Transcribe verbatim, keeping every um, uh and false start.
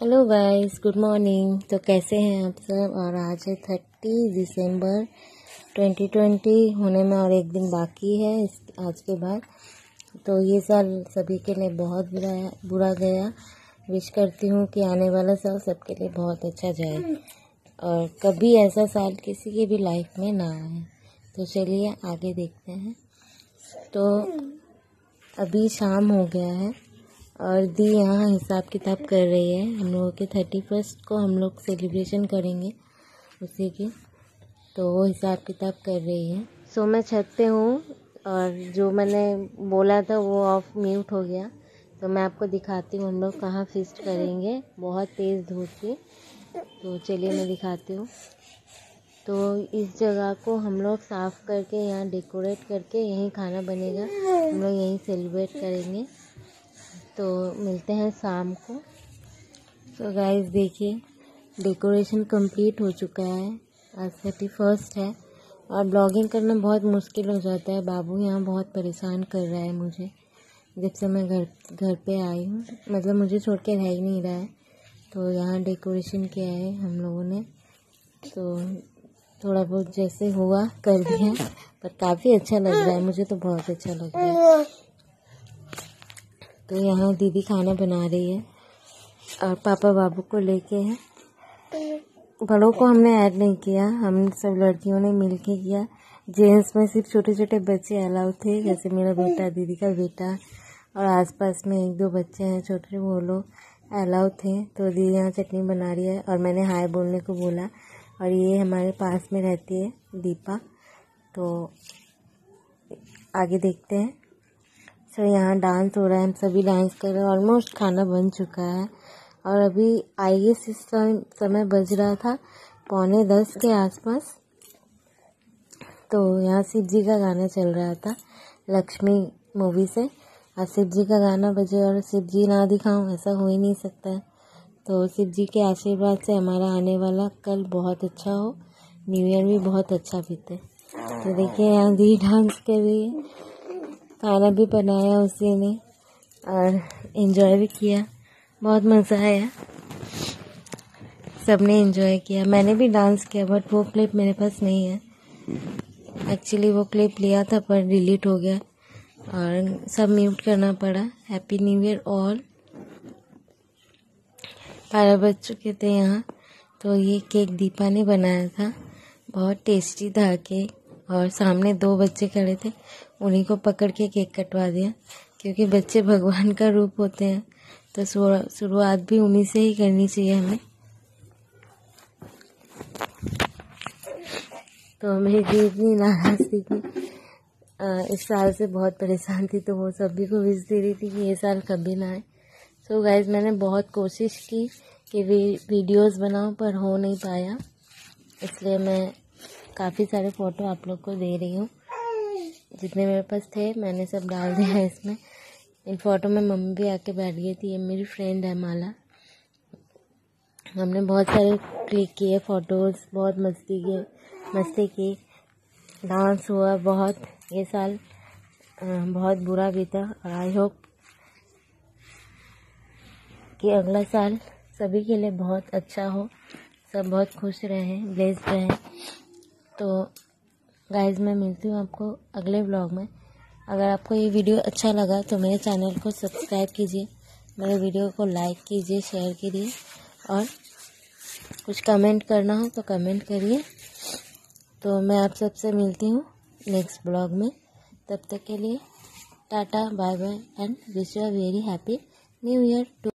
Hello guys, good morning. तो कैसे हैं आप सब। और आज है तीस दिसंबर ट्वेंटी ट्वेंटी, होने में और एक दिन बाकी है इस आज के बाद। तो ये साल सभी के लिए बहुत बुरा बुरा गया। विश करती हूँ कि आने वाला साल सबके लिए बहुत अच्छा जाए और कभी ऐसा साल किसी की भी लाइफ में ना आए। तो चलिए आगे देखते हैं। तो अभी शाम हो गया है और दी यहाँ हिसाब किताब कर रही है। हम लोगों के थर्टी फर्स्ट को हम लोग सेलिब्रेशन करेंगे उसी की, तो वो हिसाब किताब कर रही है। सो so, मैं छत पे हूँ और जो मैंने बोला था वो ऑफ म्यूट हो गया। तो मैं आपको दिखाती हूँ हम लोग कहाँ फीस्ट करेंगे। बहुत तेज़ धूप थी, तो चलिए मैं दिखाती हूँ। तो इस जगह को हम लोग साफ़ करके यहाँ डेकोरेट करके यहीं खाना बनेगा, हम लोग यहीं सेलिब्रेट करेंगे। तो मिलते हैं शाम को। सो गाइस देखिए, डेकोरेशन कंप्लीट हो चुका है। आज थर्टी फर्स्ट है और ब्लॉगिंग करना बहुत मुश्किल हो जाता है। बाबू यहाँ बहुत परेशान कर रहा है मुझे जब से मैं घर घर पे आई हूँ, मतलब मुझे छोड़ के रह ही नहीं रहा है। तो यहाँ डेकोरेशन किया है हम लोगों ने, तो थोड़ा बहुत जैसे हुआ कर दिया, पर काफ़ी अच्छा लग रहा है। मुझे तो बहुत अच्छा लग रहा है। तो यहाँ दीदी खाना बना रही है और पापा बाबू को लेके है। बड़ों को हमने ऐड नहीं किया, हम सब लड़कियों ने मिलके किया। जेंट्स में सिर्फ छोटे छोटे बच्चे अलाउ थे, जैसे मेरा बेटा, दीदी का बेटा और आसपास में एक दो बच्चे हैं छोटे, वो लोग अलाउ थे। तो दीदी यहाँ चटनी बना रही है और मैंने हाय बोलने को बोला। और ये हमारे पास में रहती है दीपा, तो आगे देखते हैं। सो so, यहाँ डांस हो रहा है, हम सभी डांस कर रहे हैं। ऑलमोस्ट खाना बन चुका है और अभी आई गेस इस समय बज रहा था पौने दस के आसपास। तो यहाँ शिव जी का गाना चल रहा था लक्ष्मी मूवी से, और शिव जी का गाना बजे और शिव जी ना दिखाऊं ऐसा हो ही नहीं सकता है। तो शिव जी के आशीर्वाद से हमारा आने वाला कल बहुत अच्छा हो, न्यू ईयर भी बहुत अच्छा बीते। तो देखिए यहाँ दी डांस के लिए खाना भी बनाया उसी ने और एंजॉय भी किया, बहुत मज़ा आया। सबने एंजॉय किया, मैंने भी डांस किया, बट वो क्लिप मेरे पास नहीं है। एक्चुअली वो क्लिप लिया था पर डिलीट हो गया और सब म्यूट करना पड़ा। Happy new year all. बारह बज चुके थे यहाँ। तो ये केक दीपा ने बनाया था, बहुत टेस्टी था केक। और सामने दो बच्चे खड़े थे, उन्हीं को पकड़ के केक कटवा दिया, क्योंकि बच्चे भगवान का रूप होते हैं। तो शुरुआत भी उन्हीं से ही करनी चाहिए हमें। तो मेरी दी इतनी नाराज थी कि इस साल से बहुत परेशान थी, तो वो सभी को विश दे रही थी कि ये साल कभी ना आए। सो गाइज मैंने बहुत कोशिश की कि वीडियोस बनाऊं, पर हो नहीं पाया, इसलिए मैं काफ़ी सारे फ़ोटो आप लोग को दे रही हूँ। जितने मेरे पास थे मैंने सब डाल दिया है इसमें। इन फ़ोटो में मम्मी भी आके बैठ गई थी। ये मेरी फ्रेंड है माला, हमने बहुत सारे क्लिक किए फ़ोटोज़, बहुत मस्ती की मस्ती की डांस हुआ बहुत। ये साल बहुत बुरा बीता और आई होप कि अगला साल सभी के लिए बहुत अच्छा हो, सब बहुत खुश रहें, ब्लेस्ड रहें। तो गाइज़ मैं मिलती हूँ आपको अगले ब्लॉग में। अगर आपको ये वीडियो अच्छा लगा तो मेरे चैनल को सब्सक्राइब कीजिए, मेरे वीडियो को लाइक कीजिए, शेयर कीजिए और कुछ कमेंट करना हो तो कमेंट करिए। तो मैं आप सबसे मिलती हूँ नेक्स्ट ब्लॉग में। तब तक के लिए tata, bye bye and wish you a very happy new year to.